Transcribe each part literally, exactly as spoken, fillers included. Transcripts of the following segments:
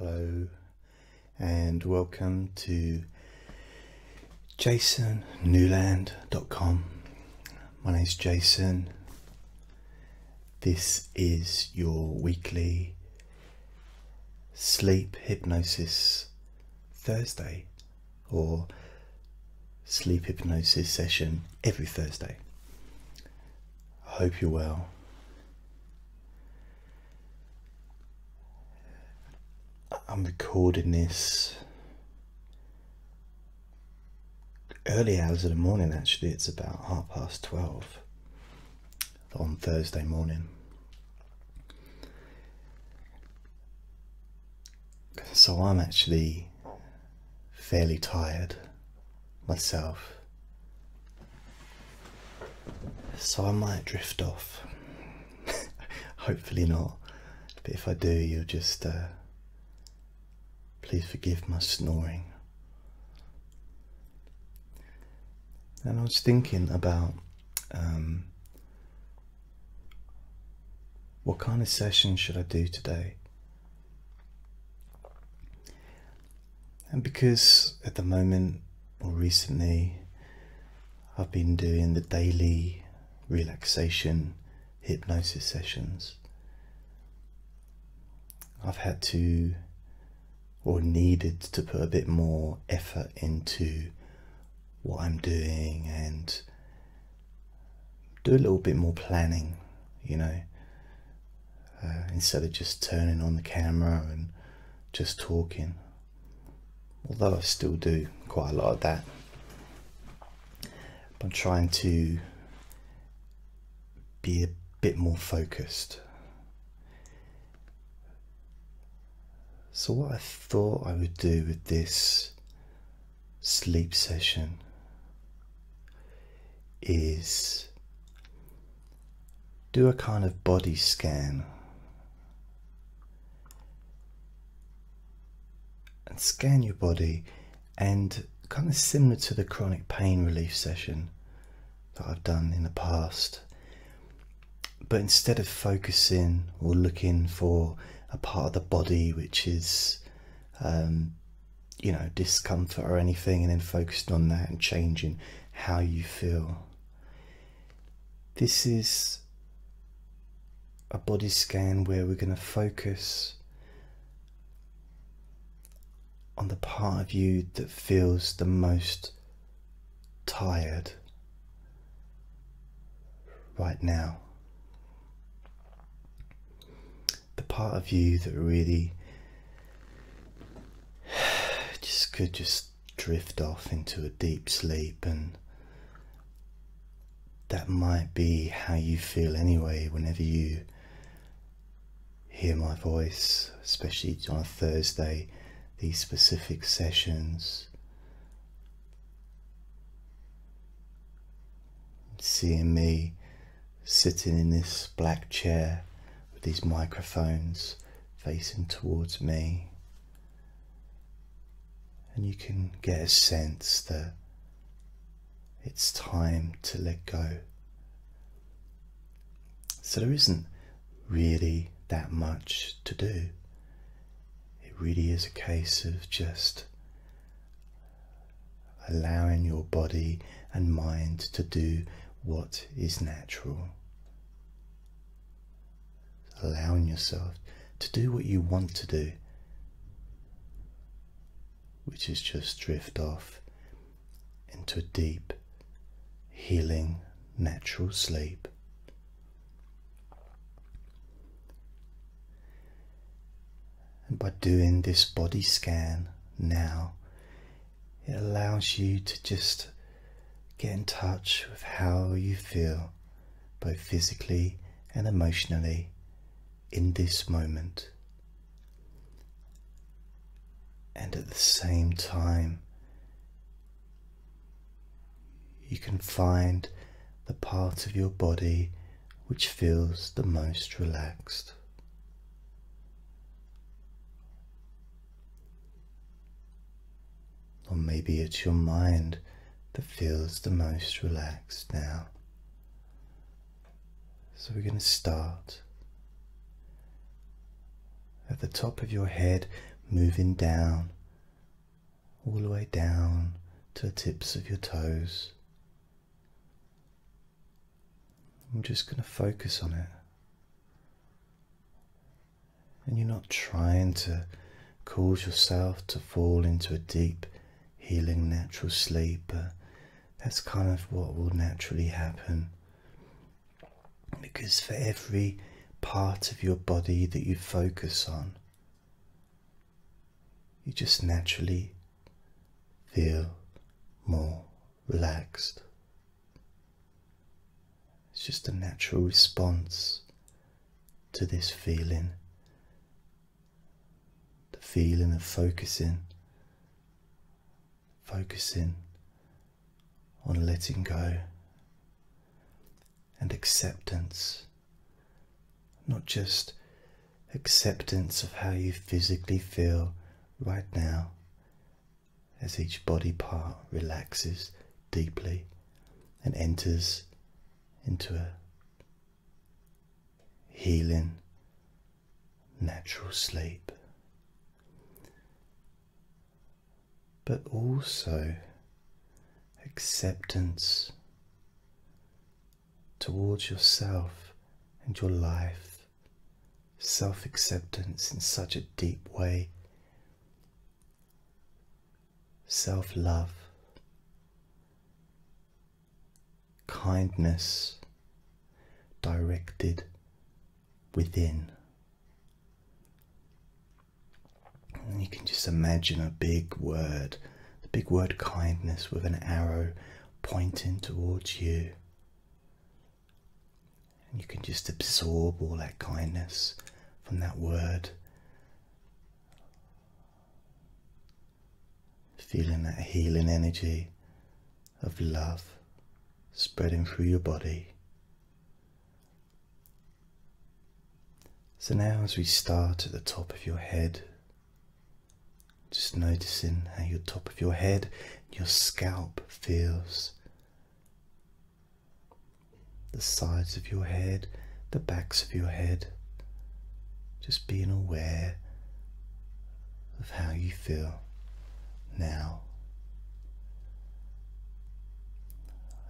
Hello and welcome to jason newland dot com. My name's Jason. This is your weekly sleep hypnosis Thursday, or sleep hypnosis session every Thursday. I hope you're well. I'm recording this early hours of the morning. Actually, it's about half past twelve on Thursday morning. So I'm actually fairly tired myself. So I might drift off. Hopefully not. But if I do, you'll just... Uh, Please forgive my snoring. And I was thinking about um, what kind of session should I do today? And because at the moment, or recently, I've been doing the daily relaxation hypnosis sessions, I've had to or needed to put a bit more effort into what I'm doing and do a little bit more planning, you know, uh, instead of just turning on the camera and just talking. Although I still do quite a lot of that, but I'm trying to be a bit more focused. So what I thought I would do with this sleep session is do a kind of body scan and scan your body, and kind of similar to the chronic pain relief session that I've done in the past, but instead of focusing or looking for a part of the body which is um, you know, discomfort or anything, and then focusing on that and changing how you feel. This is a body scan where we're going to focus on the part of you that feels the most tired right now. Part of you that really just could just drift off into a deep sleep, and that might be how you feel anyway whenever you hear my voice, especially on a Thursday, these specific sessions. Seeing me sitting in this black chair, these microphones facing towards me, and you can get a sense that it's time to let go. So there isn't really that much to do. It really is a case of just allowing your body and mind to do what is natural. Allowing yourself to do what you want to do, which is just drift off into a deep, healing, natural sleep. And by doing this body scan now, it allows you to just get in touch with how you feel, both physically and emotionally, in this moment. And at the same time, you can find the part of your body which feels the most relaxed. Or maybe it's your mind that feels the most relaxed now. So we're going to start at the top of your head moving down, all the way down to the tips of your toes. I'm just going to focus on it. And you're not trying to cause yourself to fall into a deep, healing, natural sleep, but that's kind of what will naturally happen. Because for every part of your body that you focus on, you just naturally feel more relaxed. It's just a natural response to this feeling. The feeling of focusing, focusing on letting go and acceptance. Not just acceptance of how you physically feel right now as each body part relaxes deeply and enters into a healing, natural sleep, but also acceptance towards yourself and your life, self-acceptance in such a deep way, self-love, kindness directed within. And you can just imagine a big word, the big word kindness with an arrow pointing towards you. And you can just absorb all that kindness from that word. Feeling that healing energy of love spreading through your body. So now as we start at the top of your head, just noticing how your top of your head, your scalp feels, the sides of your head, the backs of your head, just being aware of how you feel now.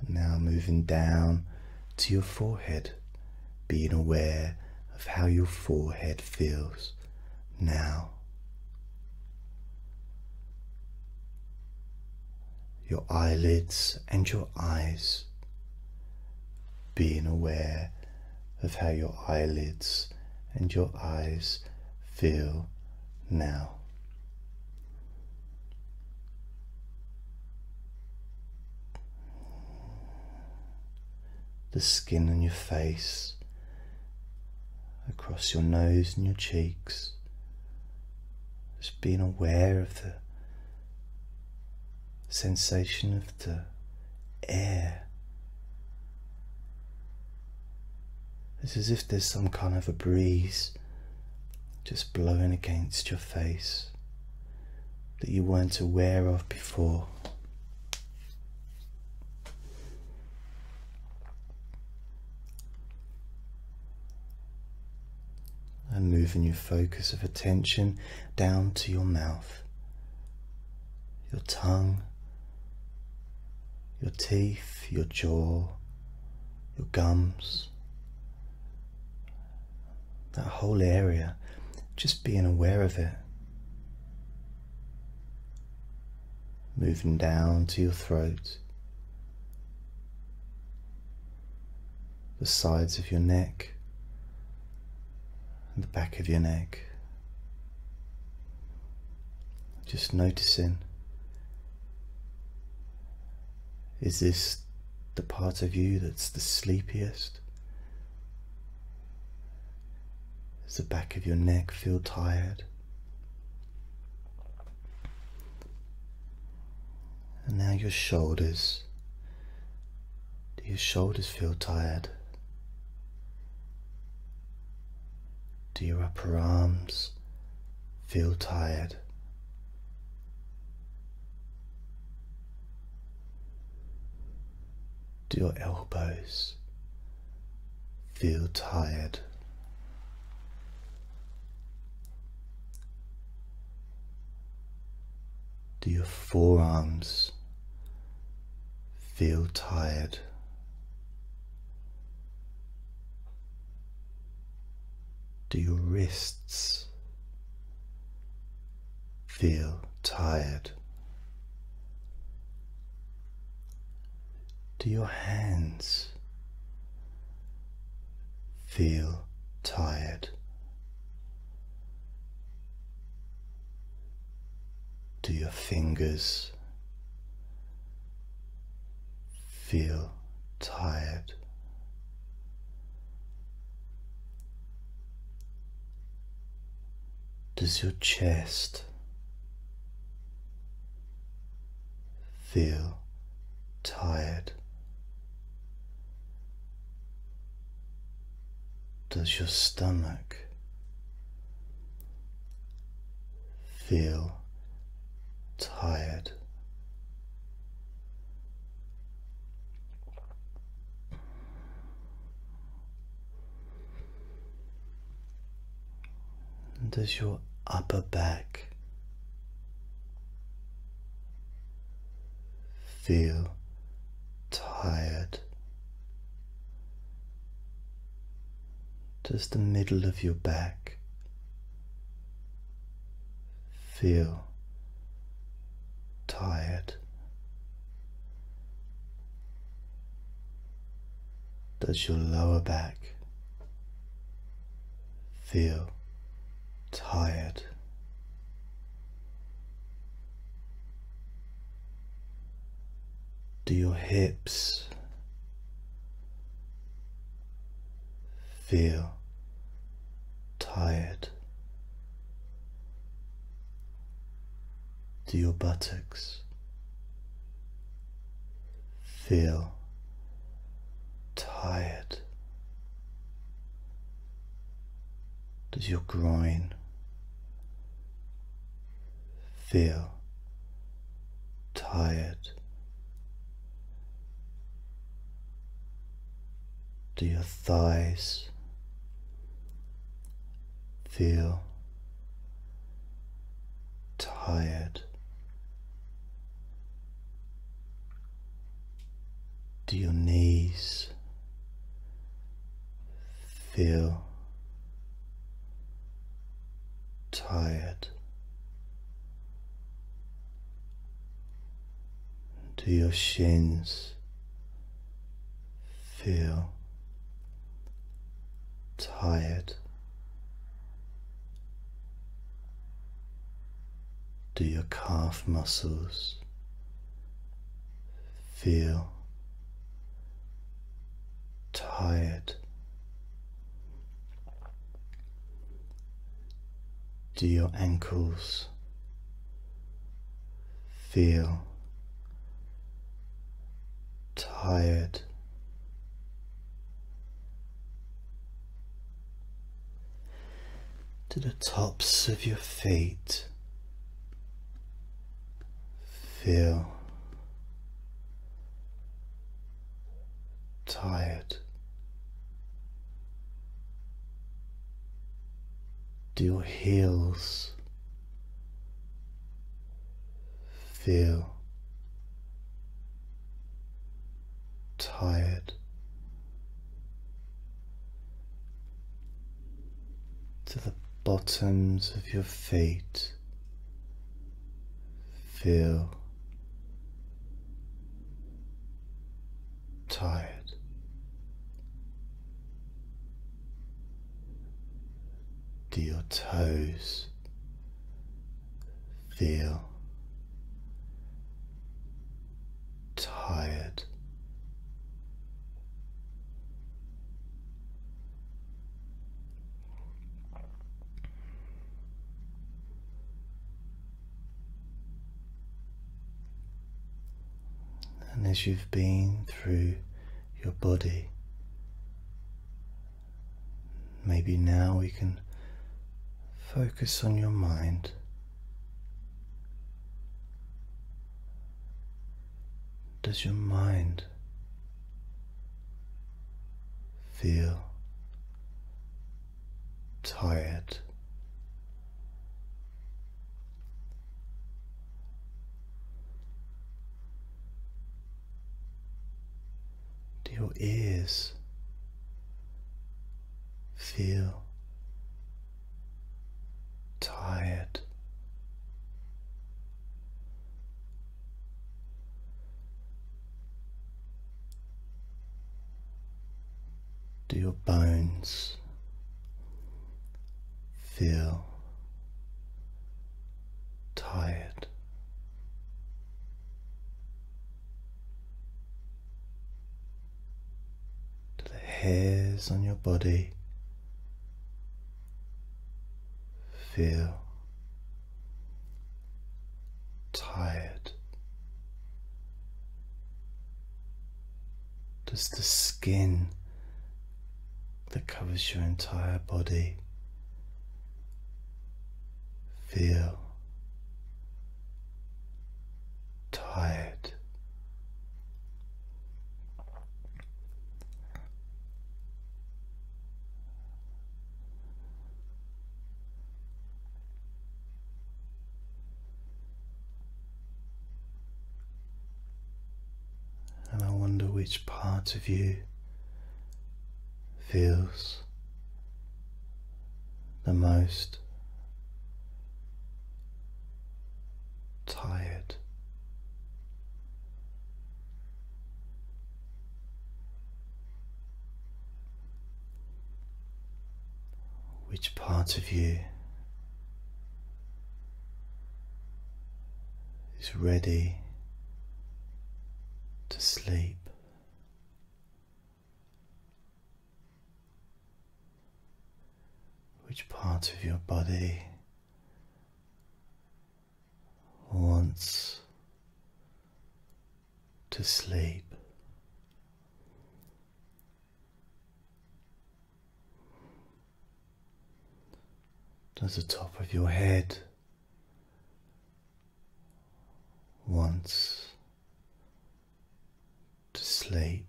Now moving down to your forehead, being aware of how your forehead feels now. Your eyelids and your eyes, being aware of how your eyelids and your eyes feel now. The skin on your face, across your nose and your cheeks, just being aware of the sensation of the air. It's as if there's some kind of a breeze just blowing against your face that you weren't aware of before. And moving your focus of attention down to your mouth, your tongue, your teeth, your jaw, your gums, that whole area, just being aware of it. Moving down to your throat, the sides of your neck, the back of your neck, just noticing, is this the part of you that's the sleepiest? Does the back of your neck feel tired? And now your shoulders, do your shoulders feel tired? Do your upper arms feel tired? Do your elbows feel tired? Do your forearms feel tired? Do your wrists feel tired? Do your hands feel tired? Do your fingers feel tired? Does your chest feel tired? Does your stomach feel tired? Does your upper back feel tired? Does the middle of your back feel tired? Does your lower back feel tired? Do your hips feel tired? Do your buttocks feel tired? Does your groin feel tired? Do your thighs feel tired? Do your knees feel tired? Do your shins feel tired? Do your calf muscles feel tired? Do your ankles feel tired? Do the tops of your feet feel tired? Do your heels feel tired? Do the bottoms of your feet feel tired? Do your toes feel tired? And as you've been through your body, maybe now we can focus on your mind. Does your mind feel tired? your ears. Feel tired. Do your bones feel tired? Do the hairs on your body feel tired? Does the skin that covers your entire body feel tired? And I wonder which part of you feels the most tired. Which part of you is ready to sleep? Which part of your body wants to sleep? Does the top of your head wants to sleep?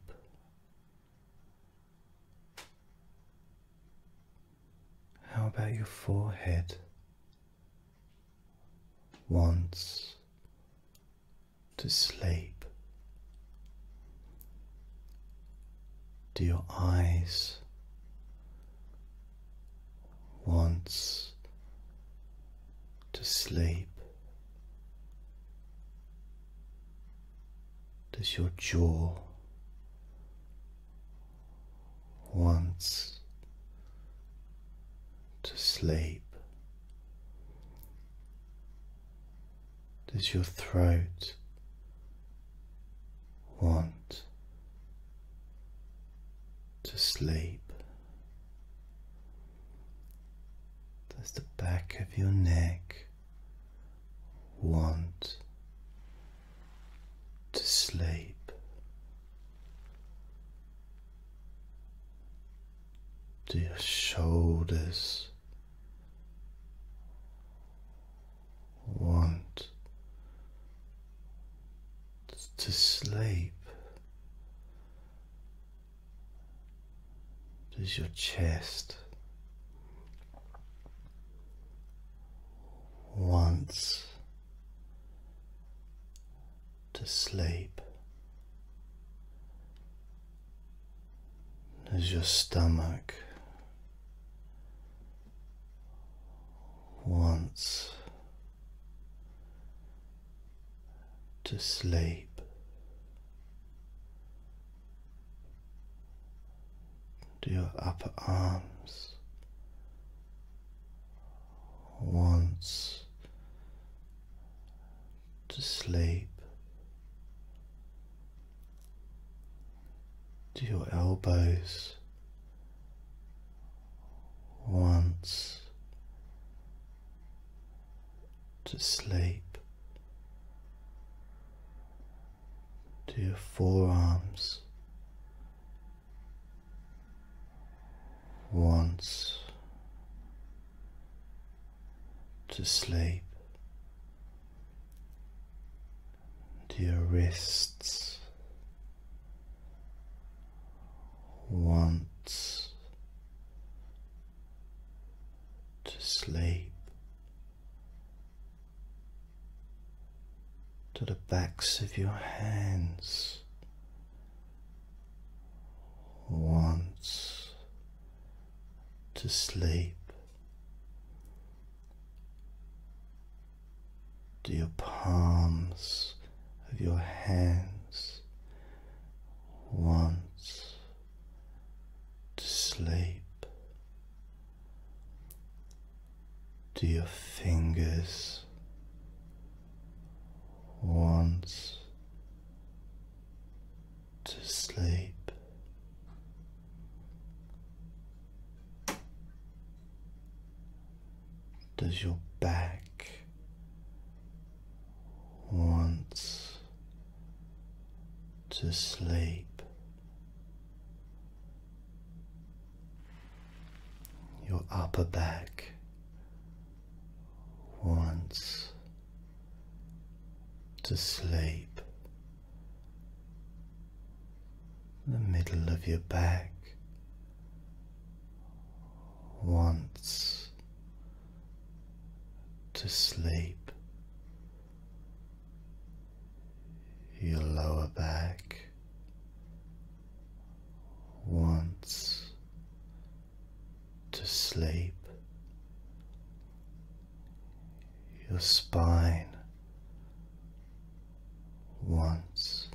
How about your forehead wants to sleep? Do your eyes want to sleep? Does your jaw want to sleep? Does your throat want to sleep? Does the back of your neck want to sleep? Do your shoulders want to sleep? Does your chest want to sleep? Does your stomach wants to sleep? Do your upper arms wants to sleep? Do your elbows wants to sleep? Do your forearms wants to sleep? Do your wrists wants to sleep? Do the backs of your hands wants to sleep? Do your palms of your hands want to sleep? Do your fingers want to sleep? Does your back wants to sleep? Your upper back wants to sleep. The middle of your back wants to sleep. Your lower back wants to sleep. Your spine wants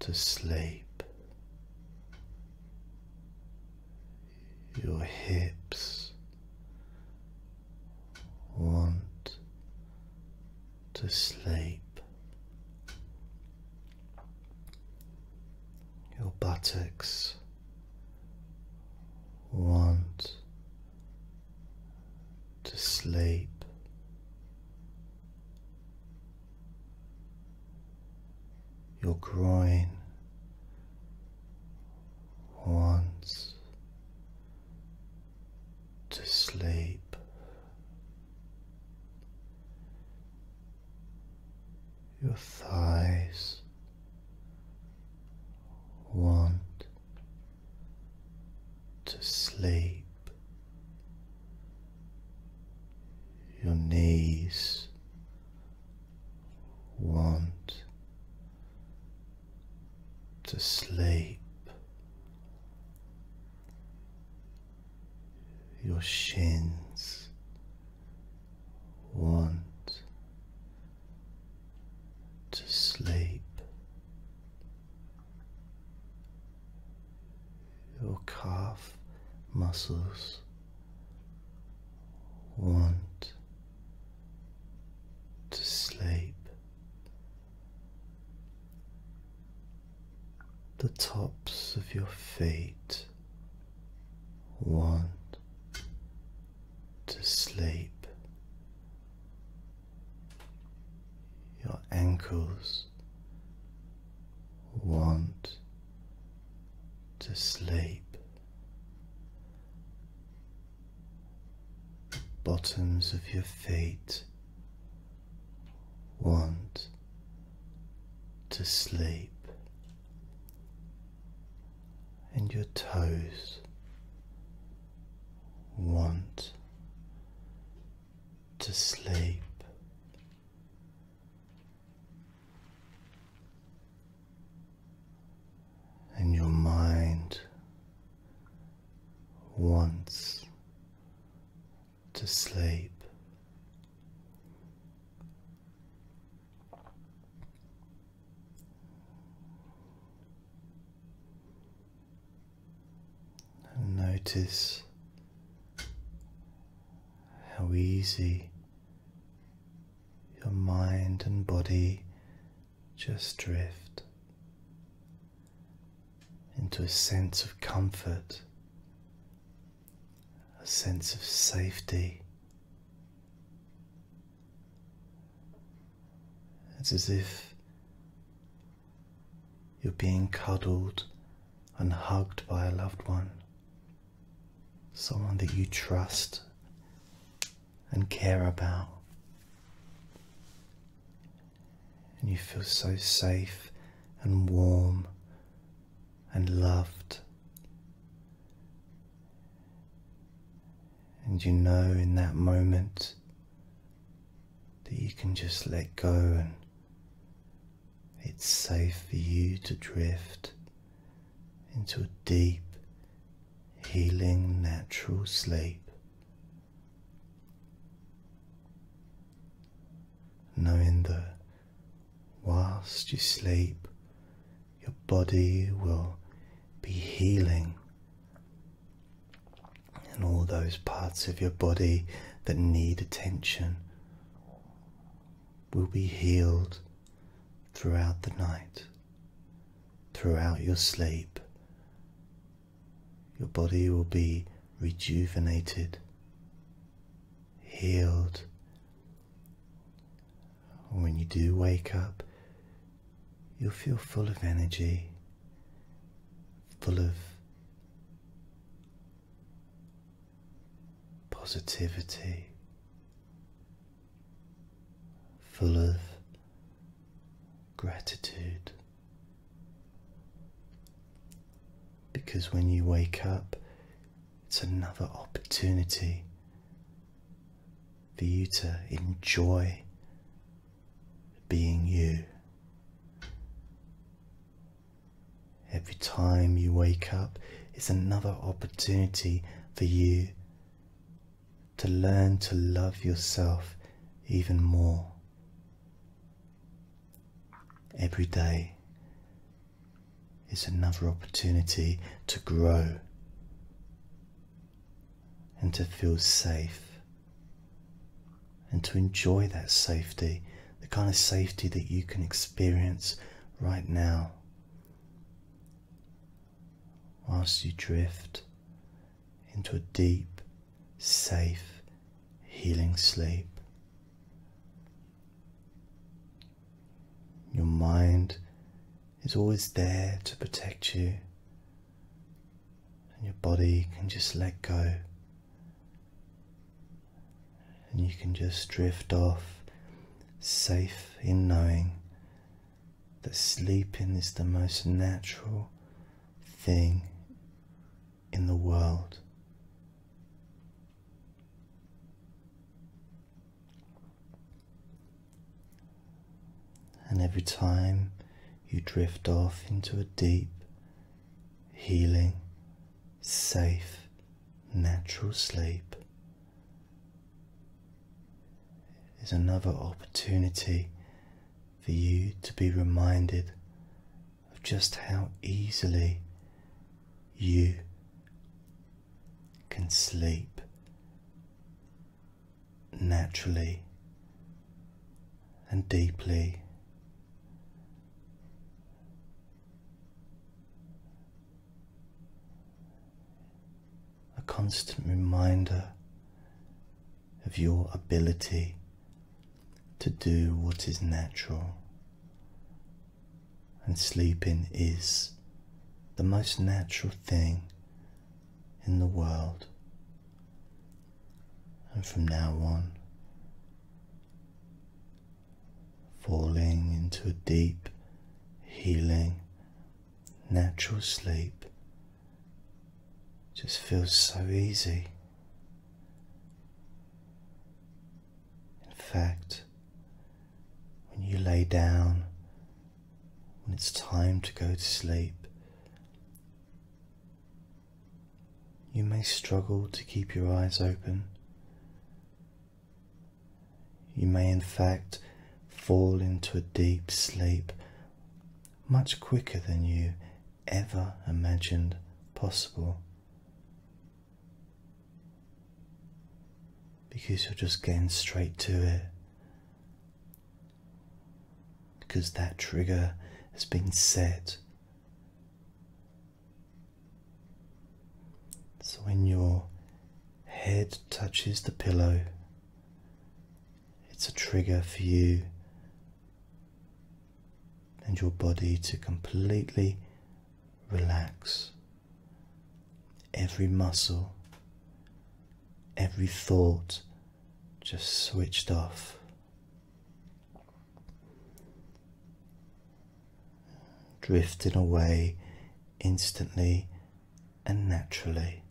to sleep. Your hips want to sleep. Your buttocks want to sleep. Your groin wants to sleep. Your thighs want to sleep. Your knees want to sleep. Your shins want to sleep. Your calf muscles want to sleep. The tops of your feet want to sleep. Your ankles want to sleep. The bottoms of your feet want to sleep. And your toes want to sleep. And your mind wants to sleep. And notice how easy your mind and body just drift into a sense of comfort, a sense of safety. It's as if you're being cuddled and hugged by a loved one, someone that you trust and care about. And you feel so safe and warm and loved, and you know in that moment that you can just let go and it's safe for you to drift into a deep, healing, natural sleep, knowing that whilst you sleep, your body will be healing, and all those parts of your body that need attention will be healed throughout the night, throughout your sleep. Your body will be rejuvenated, healed. When you do wake up, you'll feel full of energy, full of positivity, full of gratitude. Because when you wake up, it's another opportunity for you to enjoy being you. Every time you wake up, it's another opportunity for you to learn to love yourself even more. Every day is another opportunity to grow and to feel safe and to enjoy that safety, the kind of safety that you can experience right now whilst you drift into a deep, safe, healing sleep. Your mind is always there to protect you, and your body can just let go, and you can just drift off, safe in knowing that sleeping is the most natural thing in the world. And every time you drift off into a deep, healing, safe, natural sleep is another opportunity for you to be reminded of just how easily you can sleep naturally and deeply. Constant reminder of your ability to do what is natural, and sleeping is the most natural thing in the world. And from now on, falling into a deep, healing, natural sleep just feels so easy. In fact, when you lay down, when it's time to go to sleep, you may struggle to keep your eyes open. You may in fact fall into a deep sleep much quicker than you ever imagined possible, because you're just getting straight to it, because that trigger has been set. So when your head touches the pillow, it's a trigger for you and your body to completely relax. Every muscle, every thought just switched off. Drifting away instantly and naturally,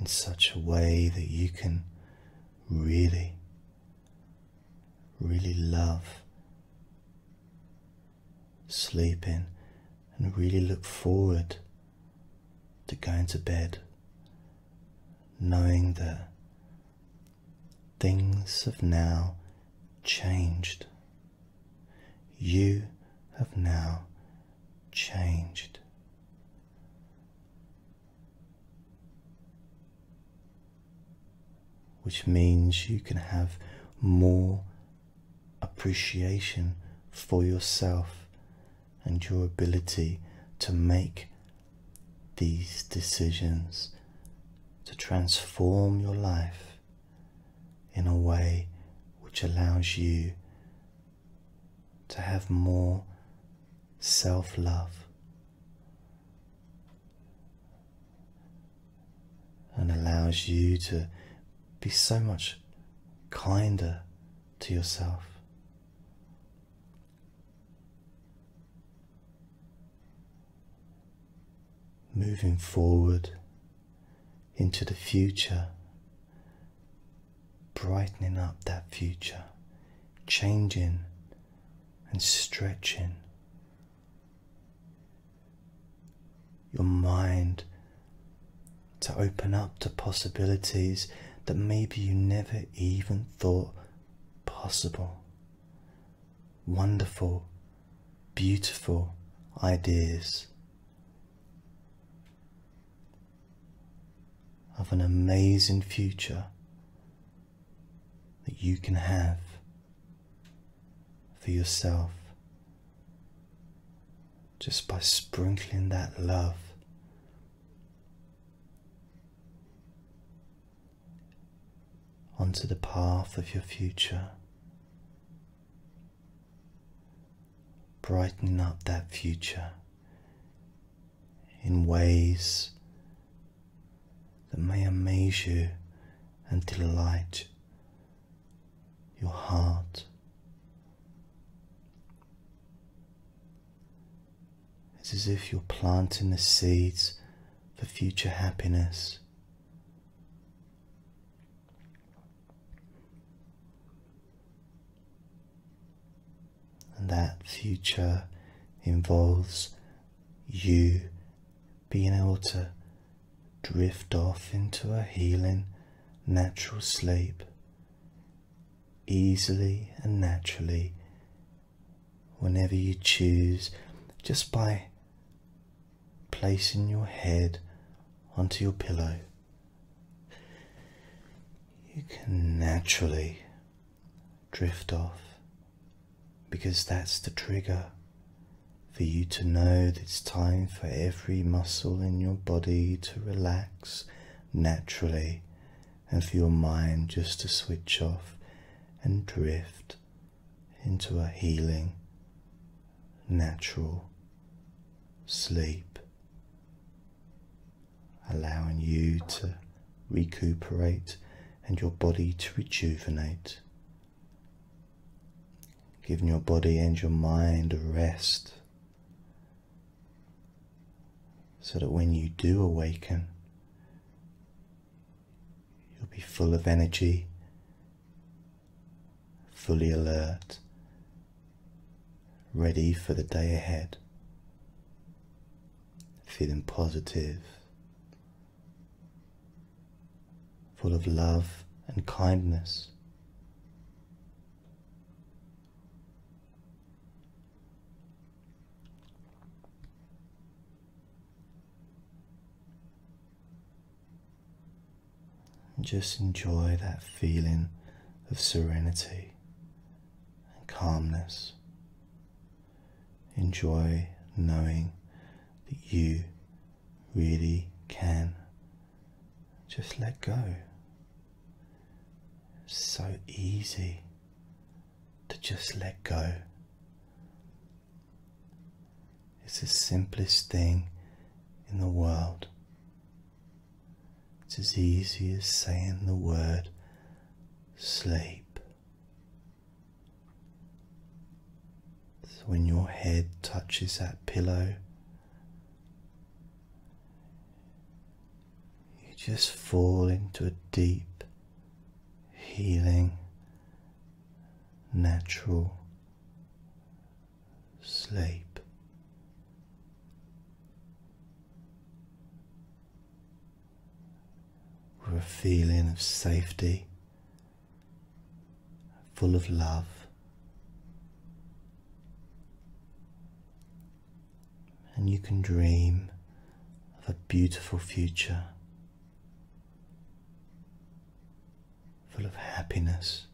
in such a way that you can really, really love sleep in, and really look forward to going to bed, knowing that things have now changed. You have now changed. Which means you can have more appreciation for yourself and your ability to make these decisions to transform your life in a way which allows you to have more self-love and allows you to be so much kinder to yourself. Moving forward into the future, brightening up that future, changing and stretching your mind to open up to possibilities that maybe you never even thought possible. Wonderful, beautiful ideas of an amazing future that you can have for yourself just by sprinkling that love onto the path of your future, brightening up that future in ways that may amaze you and delight your heart. It's as if you're planting the seeds for future happiness. And that future involves you being able to drift off into a healing, natural sleep, easily and naturally, whenever you choose, just by placing your head onto your pillow. You can naturally drift off, because that's the trigger for you to know that it's time for every muscle in your body to relax naturally and for your mind just to switch off and drift into a healing, natural sleep, allowing you to recuperate and your body to rejuvenate, giving your body and your mind a rest, so that when you do awaken, you'll be full of energy, fully alert, ready for the day ahead, feeling positive, full of love and kindness. Just enjoy that feeling of serenity and calmness. Enjoy knowing that you really can just let go. It's so easy to just let go. It's the simplest thing in the world. It's as easy as saying the word sleep. So when your head touches that pillow, you just fall into a deep, healing, natural sleep. a feeling of safety, full of love, and you can dream of a beautiful future, full of happiness.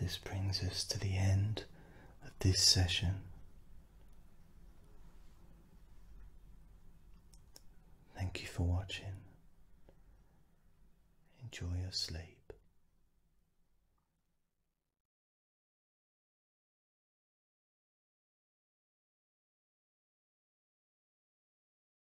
This brings us to the end of this session. Thank you for watching. Enjoy your sleep.